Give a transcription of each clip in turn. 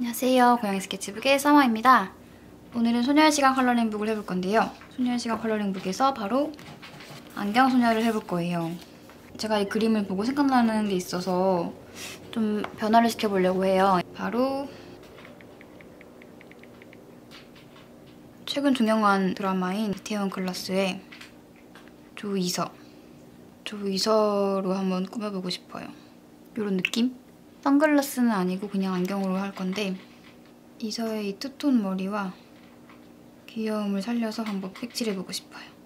안녕하세요. 고양이 스케치북의 써머입니다. 오늘은 소녀의 시간 컬러링북을 해볼 건데요. 소녀의 시간 컬러링북에서 바로 안경 소녀를 해볼 거예요. 제가 이 그림을 보고 생각나는 게 있어서 좀 변화를 시켜보려고 해요. 바로 최근 종영한 드라마인 이태원 클라스의 조이서로 한번 꾸며보고 싶어요. 이런 느낌? 선글라스는 아니고 그냥 안경으로 할 건데 이서의 이 투톤 머리와 귀여움을 살려서 한번 색칠해보고 싶어요.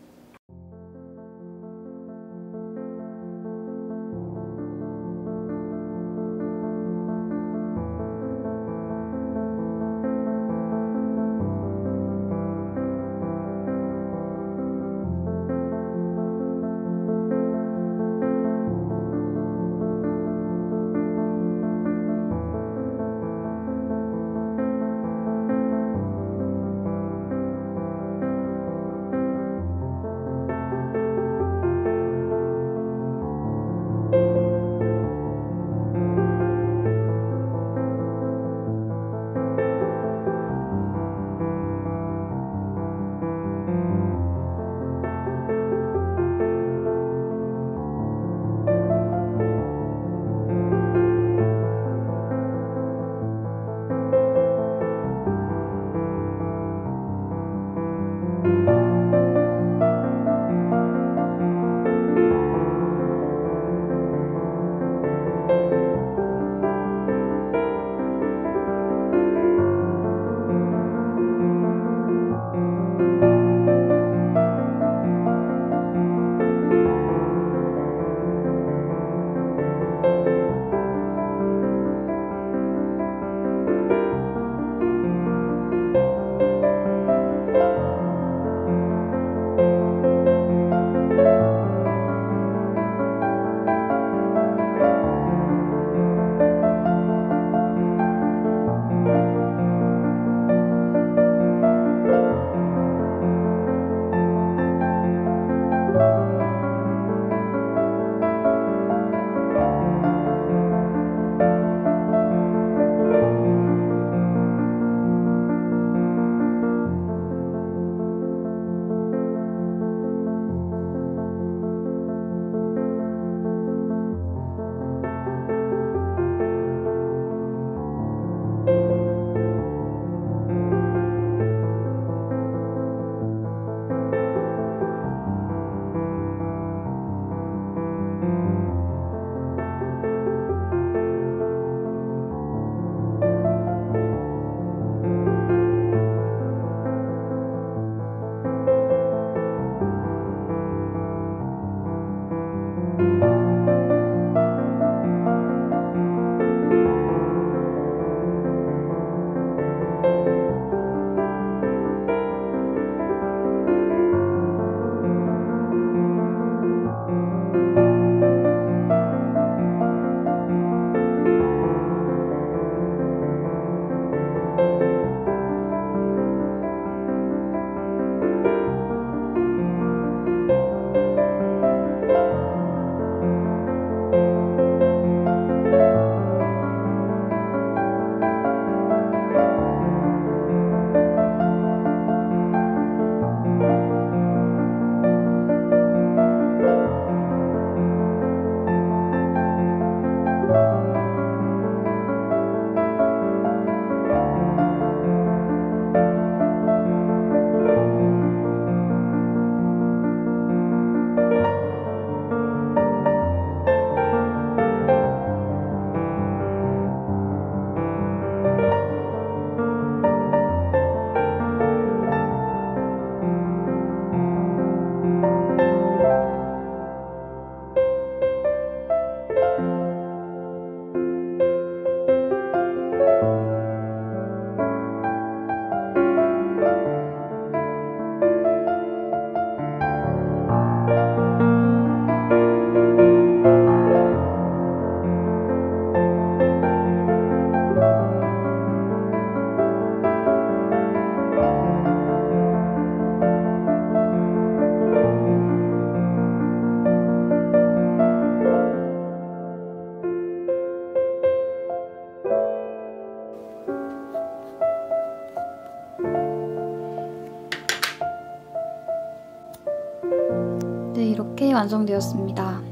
편이 완성되었습니다.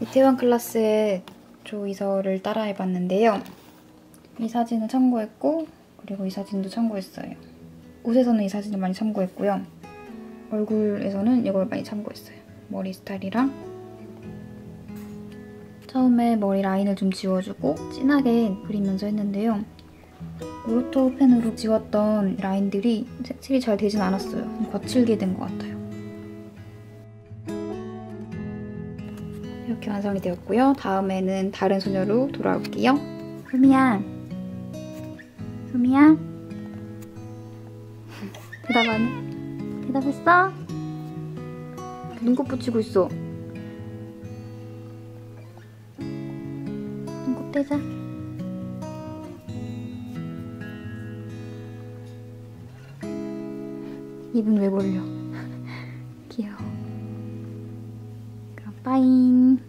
이태원 클라스의 조이서를 따라 해봤는데요. 이 사진을 참고했고, 그리고 이 사진도 참고했어요. 옷에서는 이 사진을 많이 참고했고요. 얼굴에서는 이걸 많이 참고했어요. 머리 스타일이랑 처음에 머리 라인을 좀 지워주고 진하게 그리면서 했는데요. 오르토 펜으로 지웠던 라인들이 색칠이 잘 되진 않았어요. 거칠게 된 것 같아요. 이렇게 완성이 되었고요. 다음에는 다른 소녀로 돌아올게요. 소미야! 소미야! 대답 안 해? 대답했어? 눈곱 붙이고 있어. 눈곱 떼자. 입은 왜 벌려? 귀여워. 그럼 빠잉.